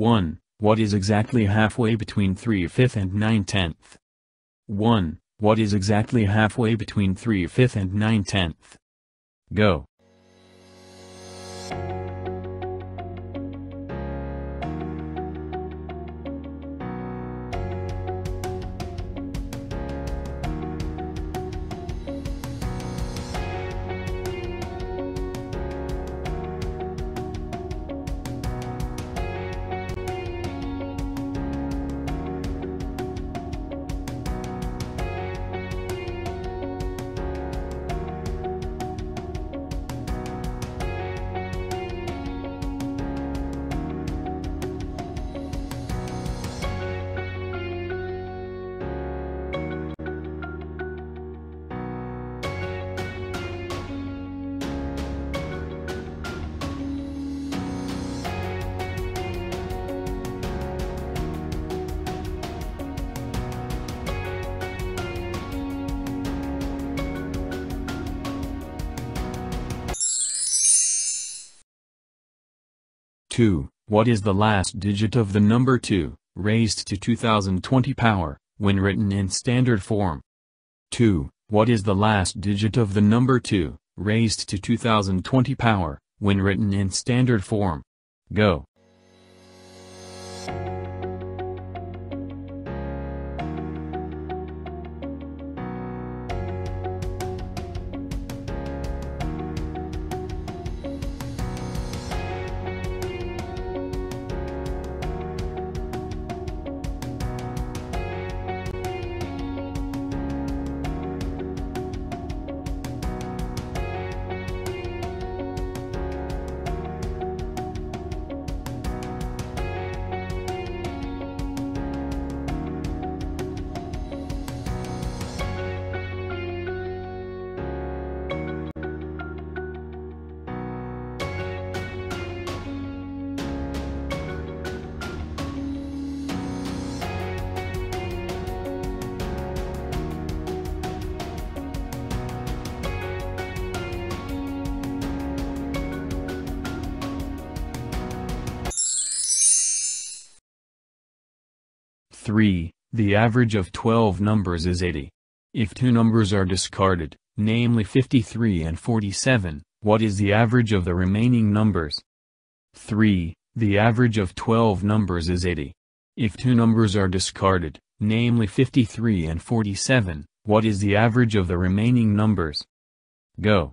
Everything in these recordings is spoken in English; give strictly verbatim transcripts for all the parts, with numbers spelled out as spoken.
one. What is exactly halfway between three-fifths and nine-tenths? one. What is exactly halfway between three-fifths and nine-tenths? Go! two. What is the last digit of the number two, raised to two thousand twenty power, when written in standard form? two. What is the last digit of the number two, raised to two thousand twenty power, when written in standard form? Go! three. The average of twelve numbers is eighty. If two numbers are discarded, namely fifty-three and forty-seven, what is the average of the remaining numbers? three. The average of twelve numbers is eighty. If two numbers are discarded, namely fifty-three and forty-seven, what is the average of the remaining numbers? Go!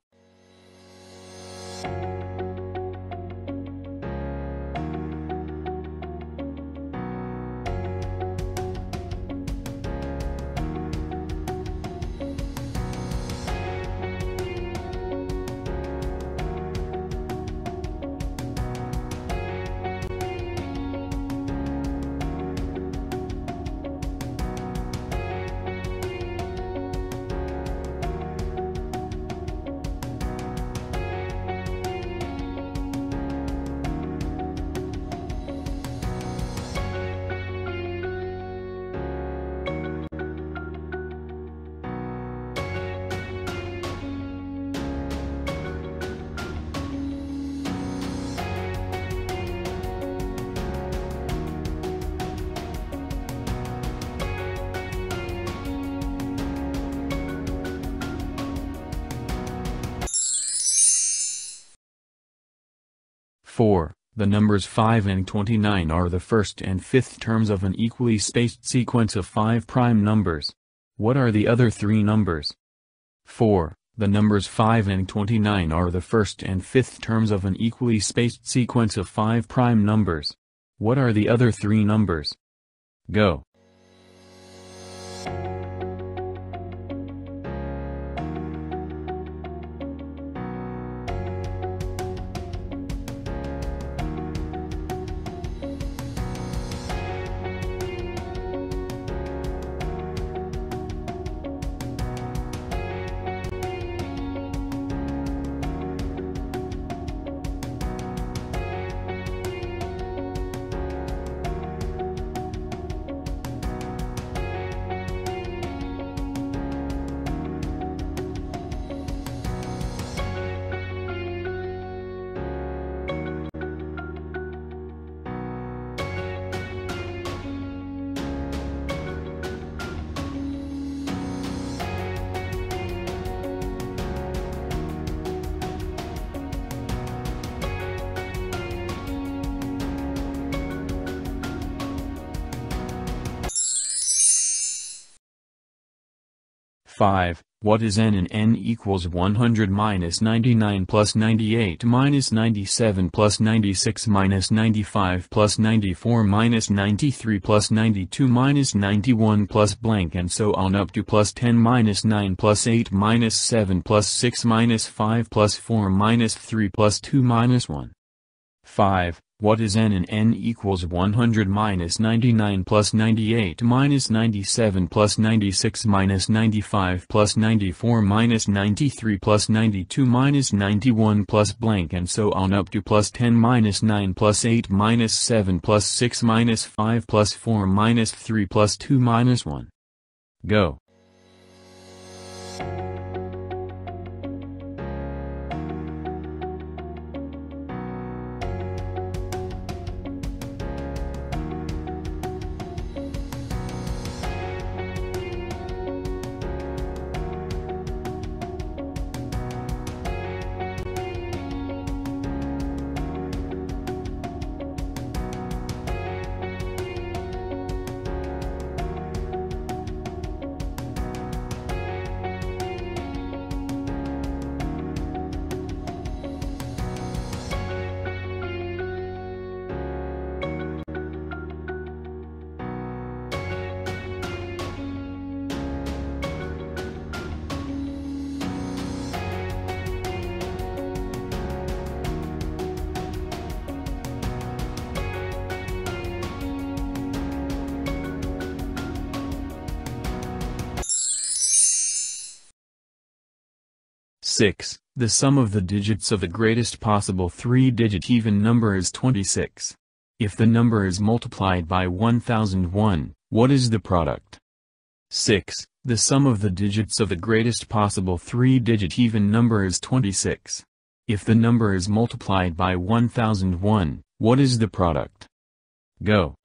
four. The numbers five and twenty-nine are the first and fifth terms of an equally spaced sequence of five prime numbers. What are the other three numbers? four. The numbers five and twenty-nine are the first and fifth terms of an equally spaced sequence of five prime numbers. What are the other three numbers? Go! five, what is n and n equals one hundred minus ninety-nine plus ninety-eight minus ninety-seven plus ninety-six minus ninety-five plus ninety-four minus ninety-three plus ninety-two minus ninety-one plus blank and so on up to plus ten minus nine plus eight minus seven plus six minus five plus four minus three plus two minus one. five. What is n and n equals one hundred minus ninety-nine plus ninety-eight minus ninety-seven plus ninety-six minus ninety-five plus ninety-four minus ninety-three plus ninety-two minus ninety-one plus blank and so on up to plus ten minus nine plus eight minus seven plus six minus five plus four minus three plus two minus one. Go. six. The sum of the digits of the greatest possible three-digit even number is twenty-six. If the number is multiplied by one thousand one, what is the product? six. The sum of the digits of the greatest possible three-digit even number is twenty-six. If the number is multiplied by one thousand one, what is the product? Go.